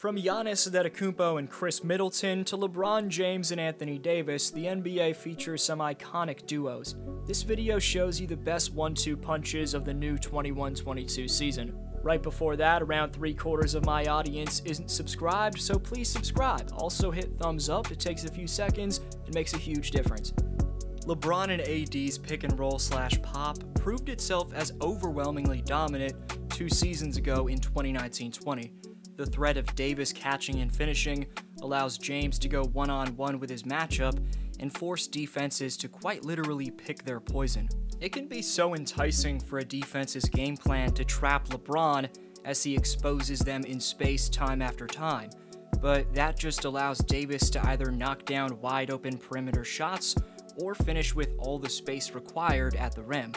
From Giannis Antetokounmpo and Khris Middleton to LeBron James and Anthony Davis, the NBA features some iconic duos. This video shows you the best 1-2 punches of the new 21-22 season. Right before that, around 3/4 of my audience isn't subscribed, so please subscribe. Also hit thumbs up, it takes a few seconds, it makes a huge difference. LeBron and AD's pick and roll / pop proved itself as overwhelmingly dominant 2 seasons ago in 2019-20. The threat of Davis catching and finishing allows James to go one-on-one with his matchup and force defenses to quite literally pick their poison. It can be so enticing for a defense's game plan to trap LeBron as he exposes them in space time after time, but that just allows Davis to either knock down wide-open perimeter shots or finish with all the space required at the rim.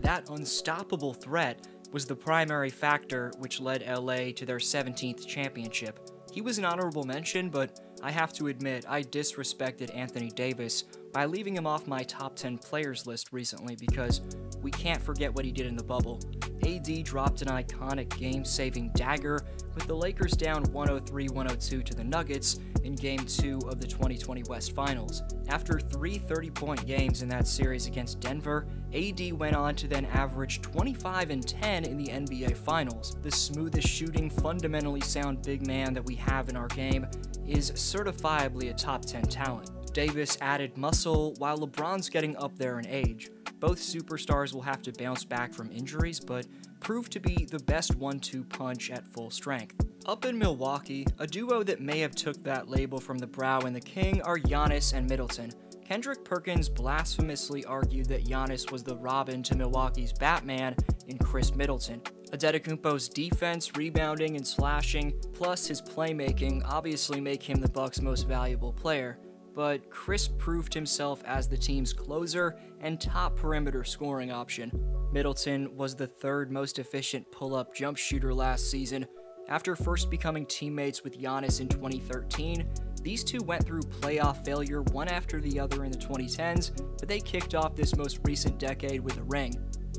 That unstoppable threat was the primary factor which led LA to their 17th championship. He was an honorable mention, but I have to admit I disrespected Anthony Davis by leaving him off my top 10 players list recently because we can't forget what he did in the bubble. AD dropped an iconic game-saving dagger with the Lakers down 103-102 to the Nuggets in Game 2 of the 2020 West Finals. After 3 30-point games in that series against Denver, AD went on to then average 25 and 10 in the NBA Finals. The smoothest shooting, fundamentally sound big man that we have in our game is certifiably a top 10 talent. Davis added muscle while LeBron's getting up there in age. Both superstars will have to bounce back from injuries, but proved to be the best 1-2 punch at full strength. Up in Milwaukee, a duo that may have took that label from the Brow and the King are Giannis and Middleton. Kendrick Perkins blasphemously argued that Giannis was the Robin to Milwaukee's Batman in Khris Middleton. Antetokounmpo's defense, rebounding, and slashing, plus his playmaking, obviously make him the Bucks' most valuable player, but Khris proved himself as the team's closer and top perimeter scoring option. Middleton was the 3rd most efficient pull-up jump shooter last season. After first becoming teammates with Giannis in 2013, these two went through playoff failure one after the other in the 2010s, but they kicked off this most recent decade with a ring.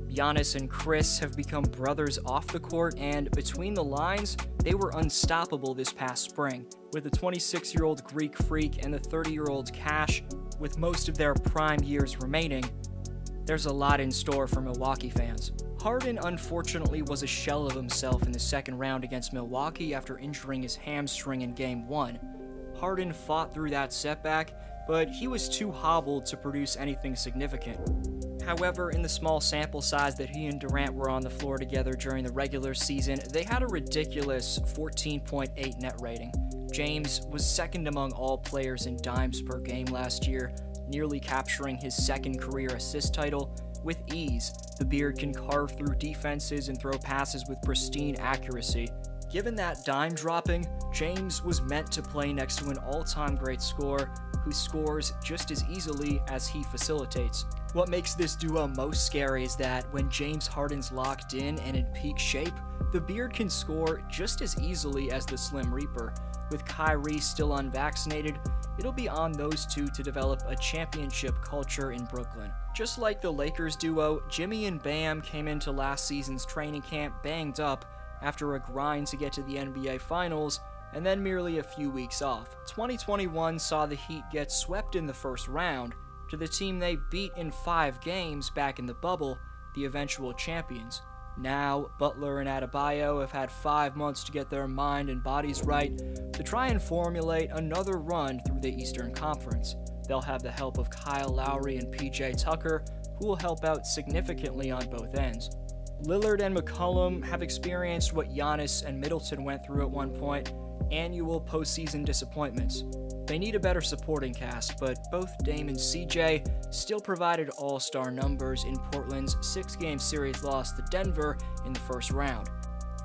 Giannis and Khris have become brothers off the court, and between the lines, they were unstoppable this past spring, with the 26-year-old Greek Freak and the 30-year-old Cash with most of their prime years remaining. There's a lot in store for Milwaukee fans. Harden unfortunately was a shell of himself in the 2nd round against Milwaukee after injuring his hamstring in Game 1. Harden fought through that setback, but he was too hobbled to produce anything significant. However, in the small sample size that he and Durant were on the floor together during the regular season, they had a ridiculous 14.8 net rating. James was 2nd among all players in dimes per game last year, nearly capturing his 2nd career assist title with ease. The Beard can carve through defenses and throw passes with pristine accuracy. Given that dime dropping, James was meant to play next to an all-time great scorer who scores just as easily as he facilitates. What makes this duo most scary is that when James Harden's locked in and in peak shape, the Beard can score just as easily as the Slim Reaper. With Kyrie still unvaccinated, it'll be on those two to develop a championship culture in Brooklyn. Just like the Lakers duo, Jimmy and Bam came into last season's training camp banged up after a grind to get to the NBA Finals, and then merely a few weeks off. 2021 saw the Heat get swept in the 1st round to the team they beat in 5 games back in the bubble, the eventual champions. Now, Butler and Adebayo have had 5 months to get their mind and bodies right to try and formulate another run through the Eastern Conference. They'll have the help of Kyle Lowry and PJ Tucker, who will help out significantly on both ends. Lillard and McCollum have experienced what Giannis and Middleton went through at one point, annual postseason disappointments. They need a better supporting cast, but both Dame and CJ still provided all-star numbers in Portland's 6-game series loss to Denver in the 1st round.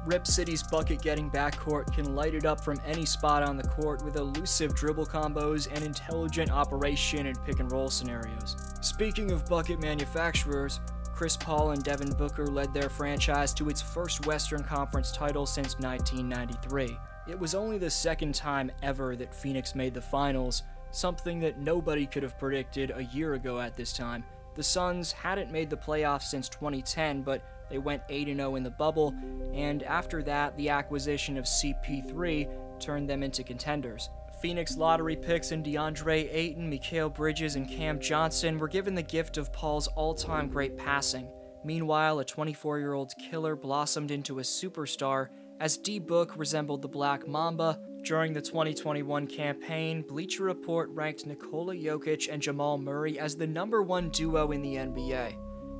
Rip City's bucket-getting backcourt can light it up from any spot on the court with elusive dribble combos and intelligent operation in pick-and-roll scenarios. Speaking of bucket manufacturers, Chris Paul and Devin Booker led their franchise to its 1st Western Conference title since 1993. It was only the 2nd time ever that Phoenix made the finals, something that nobody could have predicted a year ago at this time. The Suns hadn't made the playoffs since 2010, but they went 8-0 in the bubble, and after that, the acquisition of CP3 turned them into contenders. Phoenix lottery picks in DeAndre Ayton, Mikal Bridges, and Cam Johnson were given the gift of Paul's all-time great passing. Meanwhile, a 24-year-old killer blossomed into a superstar as D-Book resembled the Black Mamba. During the 2021 campaign, Bleacher Report ranked Nikola Jokic and Jamal Murray as the #1 duo in the NBA.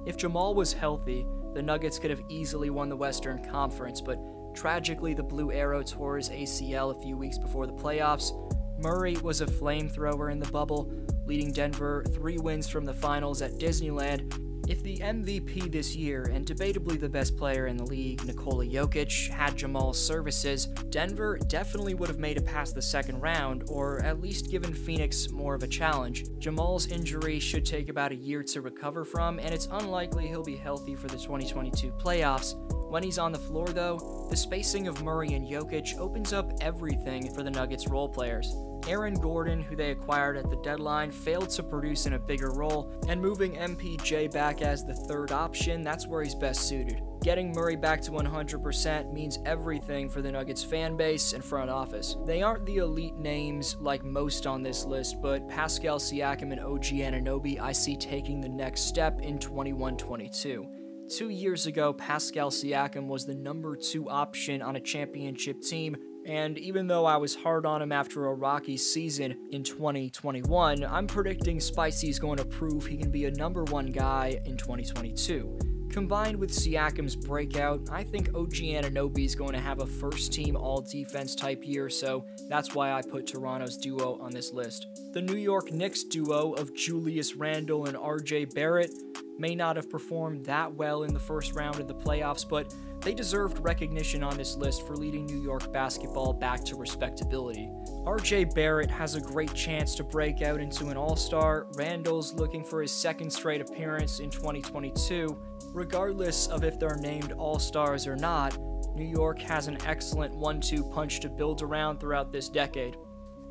If Jamal was healthy, the Nuggets could have easily won the Western Conference, but tragically the Blue Arrow tore his ACL a few weeks before the playoffs. Murray was a flamethrower in the bubble, leading Denver 3 wins from the finals at Disneyland. If the MVP this year, and debatably the best player in the league, Nikola Jokic, had Jamal's services, Denver definitely would have made it past the second round, or at least given Phoenix more of a challenge. Jamal's injury should take about a year to recover from, and it's unlikely he'll be healthy for the 2022 playoffs. When he's on the floor though, the spacing of Murray and Jokic opens up everything for the Nuggets role players. Aaron Gordon, who they acquired at the deadline, failed to produce in a bigger role, and moving MPJ back as the third option, that's where he's best suited. Getting Murray back to 100% means everything for the Nuggets fan base and front office. They aren't the elite names like most on this list, but Pascal Siakam and OG Anunoby I see taking the next step in 21-22. 2 years ago, Pascal Siakam was the #2 option on a championship team, and even though I was hard on him after a rocky season in 2021, I'm predicting Spicy's going to prove he can be a #1 guy in 2022. Combined with Siakam's breakout, I think OG Anunoby is going to have a first-team all-defense type year, so that's why I put Toronto's duo on this list. The New York Knicks duo of Julius Randle and RJ Barrett may not have performed that well in the first round of the playoffs, but they deserved recognition on this list for leading New York basketball back to respectability. RJ Barrett has a great chance to break out into an all-star. Randle's looking for his second straight appearance in 2022. Regardless of if they're named all-stars or not, New York has an excellent 1-2 punch to build around throughout this decade.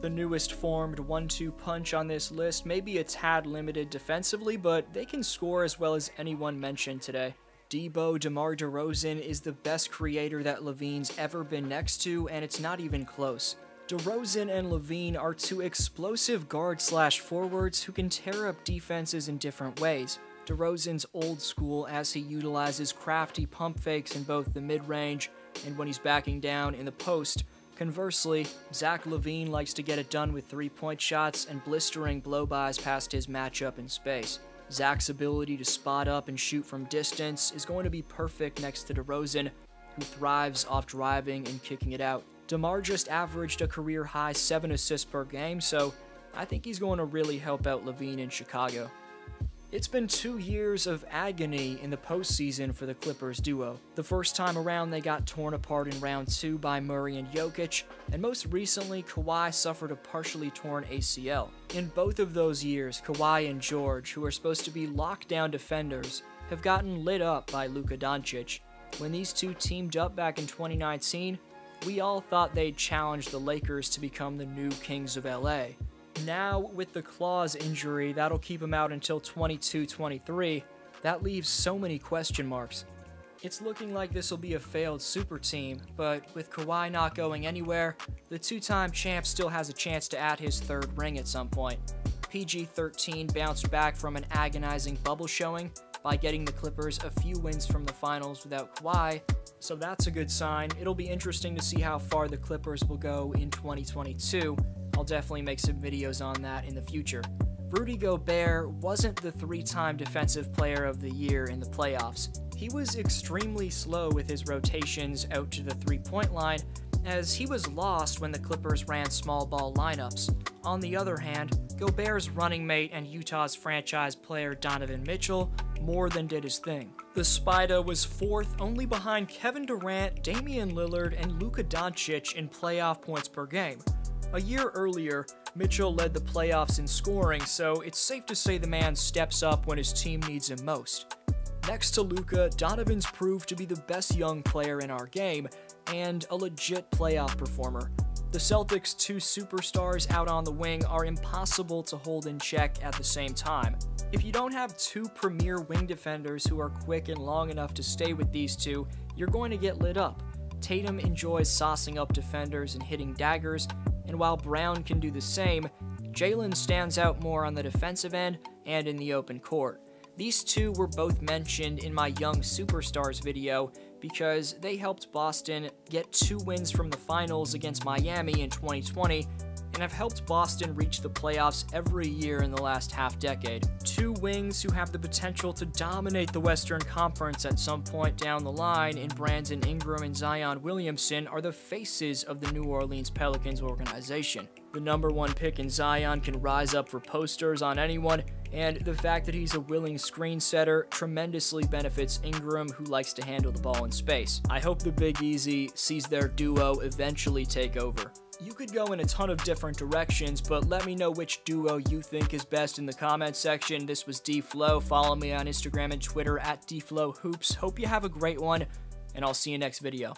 The newest formed 1-2 punch on this list may be a tad limited defensively, but they can score as well as anyone mentioned today. Debo DeMar DeRozan is the best creator that LaVine's ever been next to, and it's not even close. DeRozan and LaVine are two explosive guard/forwards who can tear up defenses in different ways. DeRozan's old school as he utilizes crafty pump fakes in both the mid-range and when he's backing down in the post. Conversely, Zach LaVine likes to get it done with three-point shots and blistering blow-bys past his matchup in space. Zach's ability to spot up and shoot from distance is going to be perfect next to DeRozan, who thrives off driving and kicking it out. DeMar just averaged a career-high 7 assists per game, so I think he's going to really help out LaVine in Chicago. It's been 2 years of agony in the postseason for the Clippers duo. The first time around, they got torn apart in round 2 by Murray and Jokic, and most recently, Kawhi suffered a partially torn ACL. In both of those years, Kawhi and George, who are supposed to be lockdown defenders, have gotten lit up by Luka Doncic. When these two teamed up back in 2019, we all thought they'd challenge the Lakers to become the new Kings of LA. Now, with the Claw's injury, that'll keep him out until 22-23. That leaves so many question marks. It's looking like this will be a failed super team, but with Kawhi not going anywhere, the two-time champ still has a chance to add his third ring at some point. PG-13 bounced back from an agonizing bubble showing by getting the Clippers a few wins from the finals without Kawhi, so that's a good sign. It'll be interesting to see how far the Clippers will go in 2022. I'll definitely make some videos on that in the future. Rudy Gobert wasn't the 3-time Defensive Player of the Year in the playoffs. He was extremely slow with his rotations out to the three-point line, as he was lost when the Clippers ran small ball lineups. On the other hand, Gobert's running mate and Utah's franchise player Donovan Mitchell more than did his thing. The Spida was 4th, only behind Kevin Durant, Damian Lillard, and Luka Doncic in playoff points per game. A year earlier, Mitchell led the playoffs in scoring, so it's safe to say the man steps up when his team needs him most. Next to Luka, Donovan's proved to be the best young player in our game, and a legit playoff performer. The Celtics' two superstars out on the wing are impossible to hold in check at the same time. If you don't have two premier wing defenders who are quick and long enough to stay with these two, you're going to get lit up. Tatum enjoys saucing up defenders and hitting daggers, and while Brown can do the same, Jalen stands out more on the defensive end and in the open court. These two were both mentioned in my Young Superstars video because they helped Boston get 2 wins from the finals against Miami in 2020 and have helped Boston reach the playoffs every year in the last half decade. Two wings who have the potential to dominate the Western Conference at some point down the line in Brandon Ingram and Zion Williamson are the faces of the New Orleans Pelicans organization. The #1 pick in Zion can rise up for posters on anyone, and the fact that he's a willing screen setter tremendously benefits Ingram, who likes to handle the ball in space. I hope the Big Easy sees their duo eventually take over. You could go in a ton of different directions, but let me know which duo you think is best in the comments section. This was DFlo. Follow me on Instagram and Twitter at DFloHoops. Hope you have a great one, and I'll see you next video.